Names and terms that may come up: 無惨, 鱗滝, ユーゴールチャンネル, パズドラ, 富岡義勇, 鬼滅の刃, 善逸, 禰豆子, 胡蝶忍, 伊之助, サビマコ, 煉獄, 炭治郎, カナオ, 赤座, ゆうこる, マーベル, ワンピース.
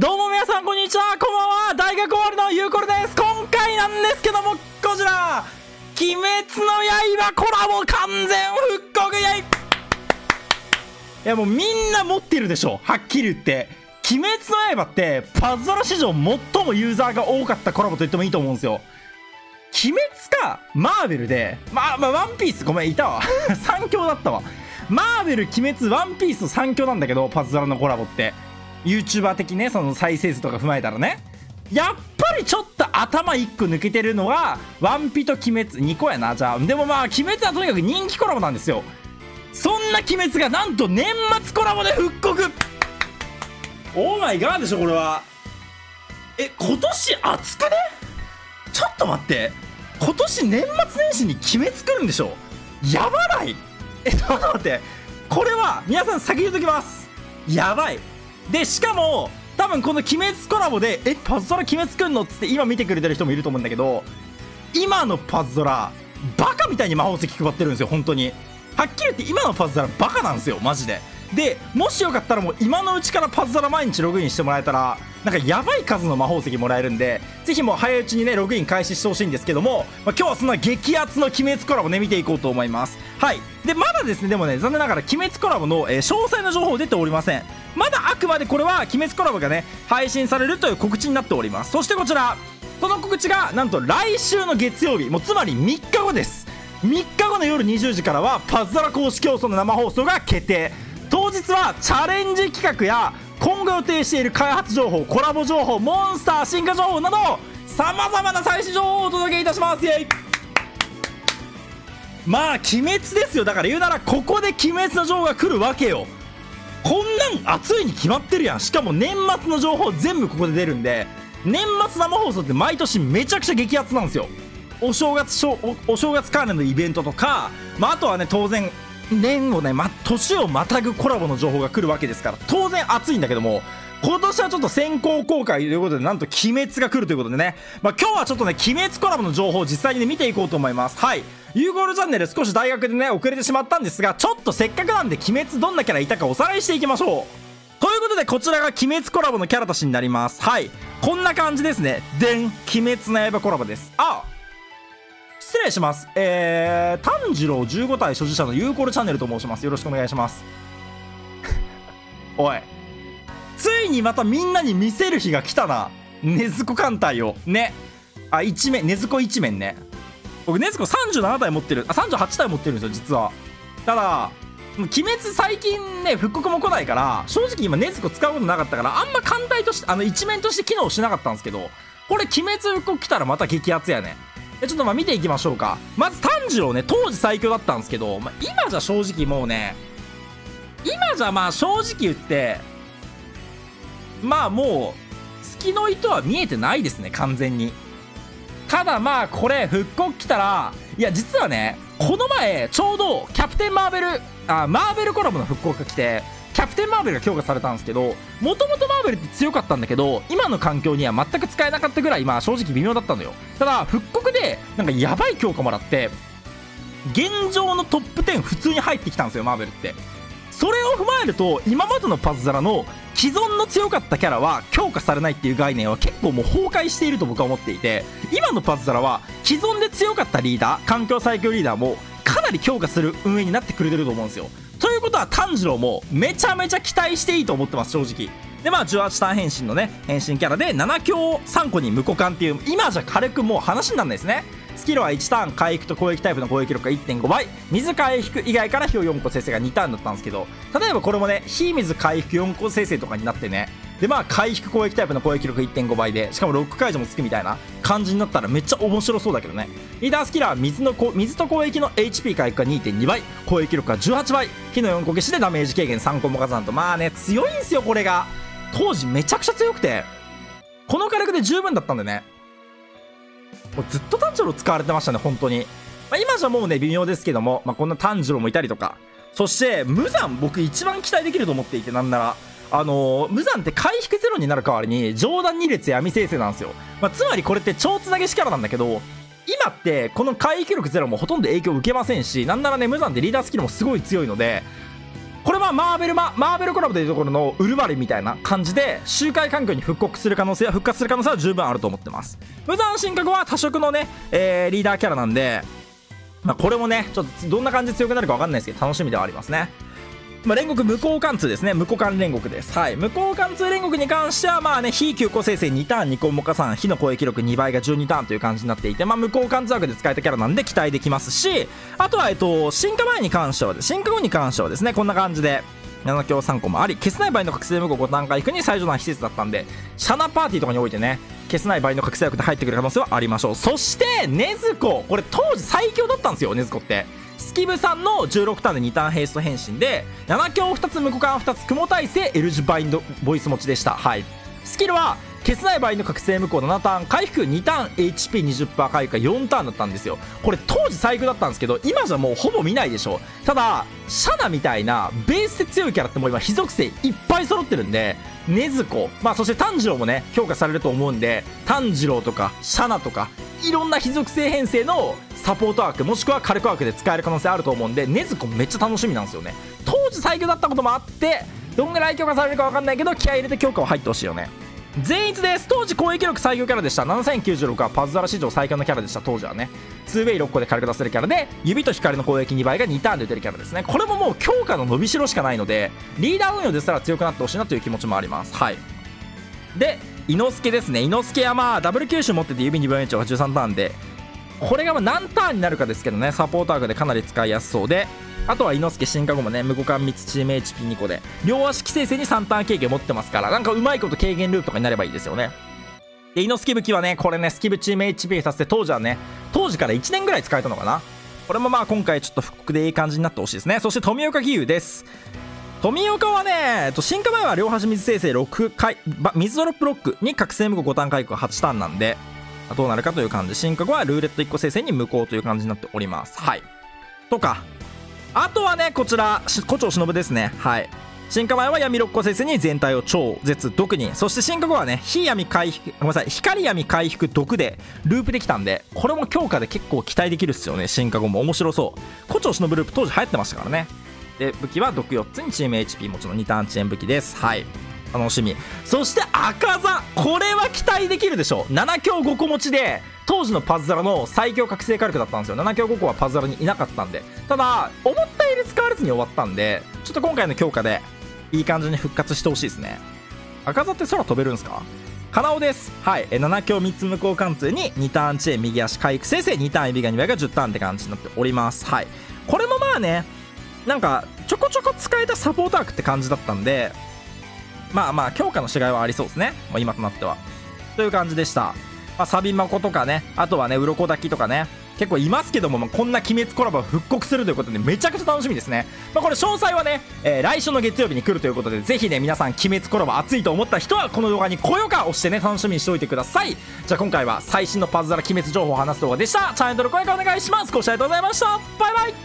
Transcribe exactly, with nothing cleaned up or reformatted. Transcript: どうも皆さんこんにちは、こんばんは。大学終わりのゆうこるです。今回なんですけども、こちら鬼滅の刃コラボ完全復刻、イエイ。いやもうみんな持ってるでしょ、はっきり言って。鬼滅の刃ってパズドラ史上最もユーザーが多かったコラボと言ってもいいと思うんですよ。鬼滅かマーベルで、まあまあワンピース、ごめんいたわさん強だったわ。マーベル、鬼滅、ワンピースのさん強なんだけど、パズドラのコラボってユーチューバー 的ね、その再生数とか踏まえたらね、やっぱりちょっと頭いっこ抜けてるのはワンピと鬼滅、にこやな。じゃあでもまあ鬼滅はとにかく人気コラボなんですよ。そんな鬼滅がなんと年末コラボで復刻オーマイガーでしょこれは。え、今年熱くね？ちょっと待って、今年年末年始に鬼滅来るんでしょ、やばない？え、ちょっと待って、これは皆さん先に言っときます、やばい。でしかも多分この鬼滅コラボで「えパズドラ鬼滅くんの？」っつって今見てくれてる人もいると思うんだけど、今のパズドラバカみたいに魔法石配ってるんですよ。本当にはっきり言って今のパズドラバカなんですよ、マジで。でもしよかったらもう今のうちからパズドラ毎日ログインしてもらえたらなんかやばい数の魔法石もらえるんで、ぜひもう早いうちにねログイン開始してほしいんですけども、まあ、今日はそんな激アツの鬼滅コラボね見ていこうと思います。はい。でまだですね、でもね残念ながら鬼滅コラボの、えー、詳細の情報出ておりません。まだあくまでこれは鬼滅コラボがね配信されるという告知になっております。そしてこちら、この告知がなんと来週の月曜日、もうつまりみっかごです。みっかごの夜にじゅうじからはパズドラ公式放送の生放送が決定。当日はチャレンジ企画や今後予定している開発情報、コラボ情報、モンスター進化情報などさまざまな最新情報をお届けいたします。イエイまあ鬼滅ですよ。だから言うならここで鬼滅の情報が来るわけよ。こんなん熱いに決まってるやん。しかも年末の情報全部ここで出るんで、年末生放送って毎年めちゃくちゃ激アツなんですよ。お正月お正月関連のイベントとか、まあ、あとはね当然年をね、ま、年をまたぐコラボの情報が来るわけですから、当然熱いんだけども、今年はちょっと先行公開ということで、なんと鬼滅が来るということでね、まあ、今日はちょっとね鬼滅コラボの情報を実際にね見ていこうと思います。はい。ユーゴールチャンネル少し大学でね遅れてしまったんですが、ちょっとせっかくなんで鬼滅どんなキャラいたかおさらいしていきましょう。ということでこちらが鬼滅コラボのキャラたちになります。はい。こんな感じですね。でん、鬼滅の刃コラボです。ああ失礼します。えー、炭治郎じゅうご体所持者のユーコルチャンネルと申します。よろしくお願いします。おい。ついにまたみんなに見せる日が来たな。禰豆子艦隊を。ね。あ、一面、禰豆子一面ね。僕、禰豆子さんじゅうなな体持ってる。あ、さんじゅうはち体持ってるんですよ、実は。ただ、鬼滅最近ね、復刻も来ないから、正直今禰豆子使うことなかったから、あんま艦隊として、あの、一面として機能しなかったんですけど、これ、鬼滅復刻来たらまた激アツやね。ちょっとまあ見ていきましょうか。まず炭治郎ね、当時最強だったんですけど、まあ、今じゃ正直もうね、今じゃまあ正直言って、まあもう、月の糸は見えてないですね、完全に。ただまあこれ、復刻来たら、いや実はね、この前、ちょうどキャプテンマーベル、あ、マーベルコラボの復刻が来て、キャプテンマーベルが強化されたんですけど、もともとマーベルって強かったんだけど、今の環境には全く使えなかったぐらい、まあ正直微妙だったのよ。ただ、復刻で、なんかやばい強化もらって、現状のトップじゅう普通に入ってきたんですよ、マーベルって。それを踏まえると、今までのパズドラの既存の強かったキャラは強化されないっていう概念は結構もう崩壊していると僕は思っていて、今のパズドラは既存で強かったリーダー、環境最強リーダーもかなり強化する運営になってくれてると思うんですよ。ということは炭治郎もめちゃめちゃ期待していいと思ってます、正直。でまあじゅうはち単変身のね変身キャラでなな強さんこに無互換っていう、今じゃ火力もう話にならないですね。スキルはいちターン、回復と攻撃タイプの攻撃力が いってんご 倍、水回復以外から火をよん個生成がにターンだったんですけど、例えばこれもね火水回復よん個生成とかになってね、でまあ回復攻撃タイプの攻撃力 いってんご 倍で、しかもロック解除もつくみたいな感じになったらめっちゃ面白そうだけどね。リーダースキルは水のこ水と攻撃の エイチピー 回復が にてんに 倍、攻撃力がじゅうはち倍、火のよん個消しでダメージ軽減さん個も加算と、まあね強いんすよこれが。当時めちゃくちゃ強くてこの火力で十分だったんでね、もうずっと炭治郎使われてましたね本当に。まあ、今じゃもうね微妙ですけども、まあ、こんな炭治郎もいたりとか、そして無惨僕一番期待できると思っていて、なんならあのー、無惨って回避ゼロになる代わりに上段に列闇生成なんですよ。まあ、つまりこれって超つなげしキャラなんだけど、今ってこの回避力ゼロもほとんど影響受けませんし、なんならね無惨ってリーダースキルもすごい強いので、これはマーベルママーベルコラボでいうところのウルヴァリンみたいな感じで、周回環境に復刻する可能性や復活する可能性は十分あると思ってます。無惨進化後は多色のね、えー、リーダーキャラなんで、まあ、これもねちょっとどんな感じで強くなるか分かんないですけど楽しみではありますね。まあ、煉獄無効貫通ですね。無効貫煉獄です。はい。無効貫通煉獄に関しては、まあね、非急行生成にターン、に項目加算、火の攻撃力にばいがじゅうにターンという感じになっていて、まあ、無効貫通枠で使えたキャラなんで期待できますし、あとは、えっと、進化前に関しては、進化後に関してはですね、こんな感じで、なな強さんこもあり、消せない場合の覚醒無効ご段階引くに最上段施設だったんで、シャナパーティーとかにおいてね、消せない場合の覚醒枠で入ってくる可能性はありましょう。そして、禰豆子。これ当時最強だったんですよ、禰豆子って。スキブさんのじゅうろくターンでにターンヘイスト変身で、なな強ふたつ、無効貫ふたつ、雲耐性、エルジュバインド、ボイス持ちでした。はい。スキルは、消せない場合の覚醒無効ななターン、回復にターン、エイチピーにじゅっパーセント 回復がよんターンだったんですよ。これ当時最強だったんですけど、今じゃもうほぼ見ないでしょ。ただ、シャナみたいなベースで強いキャラってもう今、非属性いっぱい揃ってるんで、禰豆子、まあそして炭治郎もね、強化されると思うんで、炭治郎とか、シャナとか、いろんな非属性編成のサポート枠もしくは火力枠で使える可能性あると思うんで、禰豆子めっちゃ楽しみなんですよね。当時最強だったこともあって、どんぐらい強化されるか分かんないけど気合い入れて強化は入ってほしいよね。善逸です。当時攻撃力最強キャラでした。ななせんきゅうじゅうろくはパズドラ史上最強のキャラでした。当時はね ツーウェイろっ 個で火力出せるキャラで、指と光の攻撃にばいがにターンで打てるキャラですね。これももう強化の伸びしろしかないので、リーダー運用ですら強くなってほしいなという気持ちもあります。はい。で伊之助ですね。伊之助はまあダブル吸収持ってて指にぶんのいちがじゅうさんターンで、これがま何ターンになるかですけどね、サポーターでかなり使いやすそうで、あとは伊之助進化後もね無効貫みっつ、チーム エイチピーに 個で両足寄生性にさんターン経験持ってますから、なんかうまいこと軽減ループとかになればいいですよね。で伊之助武器はね、これねスキブチーム エイチピー させて、当時はね当時からいちねんぐらい使えたのかな。これもまあ今回ちょっと復刻でいい感じになってほしいですね。そして富岡義勇です。富岡はね、進化前は両端水生成ろっかい、水ドロップロックに覚醒無効ごターン回復がはちターンなんで、どうなるかという感じ。進化後はルーレットいっこ生成に無効という感じになっております。はい。とか、あとはね、こちら、胡蝶忍ですね。はい。進化前は闇ろっこ生成に全体を超絶毒に、そして進化後はね、火闇回復、ごめんなさい、光闇回復毒でループできたんで、これも強化で結構期待できるっすよね。進化後も面白そう。胡蝶忍ループ当時流行ってましたからね。で武器は毒よっつにチーム エイチピー もちろんにターン遅延武器です。はい、楽しみ。そして赤座、これは期待できるでしょ。なな強ごこ持ちで当時のパズドラの最強覚醒火力だったんですよ。なな強ごこはパズドラにいなかったんで、ただ思ったより使われずに終わったんで、ちょっと今回の強化でいい感じに復活してほしいですね。赤座って空飛べるんですか。カナオです。はい。なな強みっつ無効貫通ににターン遅延右足回復生成にターン指がにばいがじゅうターンって感じになっております。はい。これもまあね、なんかちょこちょこ使えたサポート枠って感じだったんで、まあまあ強化の違いはありそうですね、まあ、今となってはという感じでした。まあ、サビマコとかね、あとはね鱗滝とかね結構いますけども、まあ、こんな鬼滅コラボ復刻するということでめちゃくちゃ楽しみですね。まあ、これ詳細はね、えー、来週の月曜日に来るということで、ぜひね皆さん鬼滅コラボ熱いと思った人はこの動画に高評価を押してね楽しみにしておいてください。じゃあ今回は最新のパズドラ鬼滅情報を話す動画でした。チャンネル登録お願いします。ご視聴ありがとうございました。バイバイ。